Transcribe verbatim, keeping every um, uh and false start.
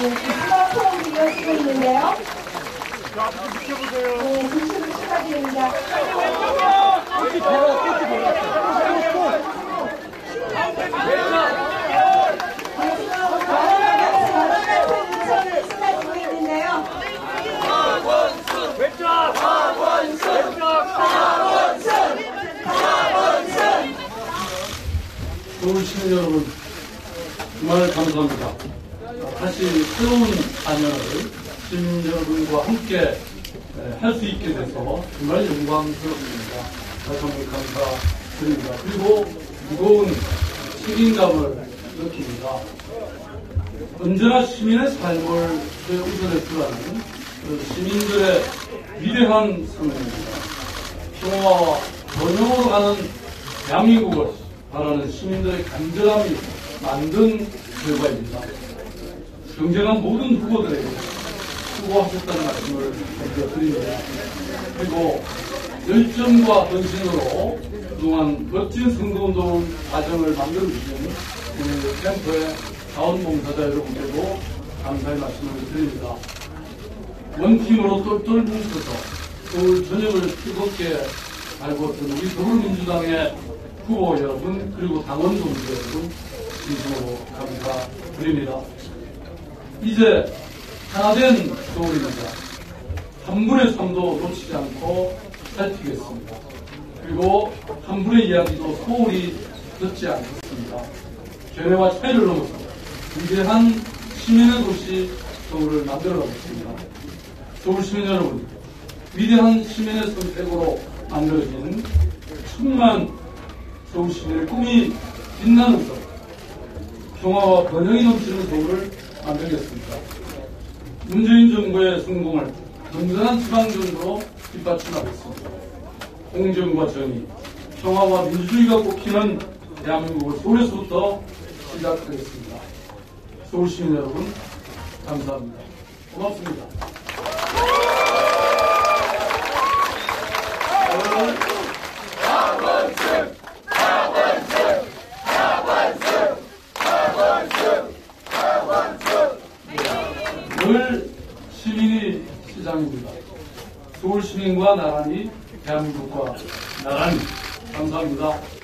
네, 스마트폰 지금 쓰고 있는데요. 네, 진심을 축하드립니다. 서울 시민 여러분, 정말 감사합니다. 다시 새로운 단연을 시민 여러분과 함께 할 수 있게 돼서 정말 영광스럽습니다. 다시 한번 감사드립니다. 그리고 무거운 책임감을 느낍니다. 언제나 시민의 삶을 최우선했으라는 시민들의 위대한 성명입니다. 평화와 번영으로 가는 대한민국을 바라는 시민들의 간절함이 만든 결과입니다. 경쟁한 모든 후보들에게 수고하셨다는 말씀을 드립니다. 그리고 열정과 헌신으로 그동안 멋진 선거운동 과정을 만들어주신 우리 캠프의 자원봉사자 여러분께도 감사의 말씀을 드립니다. 원팀으로 똘똘 뭉쳐서 서울 전역을 뜨겁게 달구었던 우리 더불어민주당의 후보 여러분, 그리고 당원분들 여러분, 진심으로 감사드립니다. 이제 하나된 서울입니다. 한 분의 삶도 놓치지 않고 살피겠습니다. 그리고 한 분의 이야기도 소홀히 듣지 않겠습니다. 견해와 차이를 넘어서 위대한 시민의 도시 서울을 만들어가겠습니다. 서울 시민 여러분, 위대한 시민의 선택으로 만들어진 충만 서울시민의 꿈이 빛나는 서울, 평화와 번영이 넘치는 서울을 만들겠습니다. 문재인 정부의 성공을 건전한 지방정부로 뒷받침하겠습니다. 공정과 정의, 평화와 민주주의가 꽃피는 대한민국을 서울에서부터 시작하겠습니다. 서울시민 여러분, 감사합니다. 고맙습니다. 늘 시민이 시장입니다. 서울 시민과 나란히, 대한민국과 나란히. 감사합니다.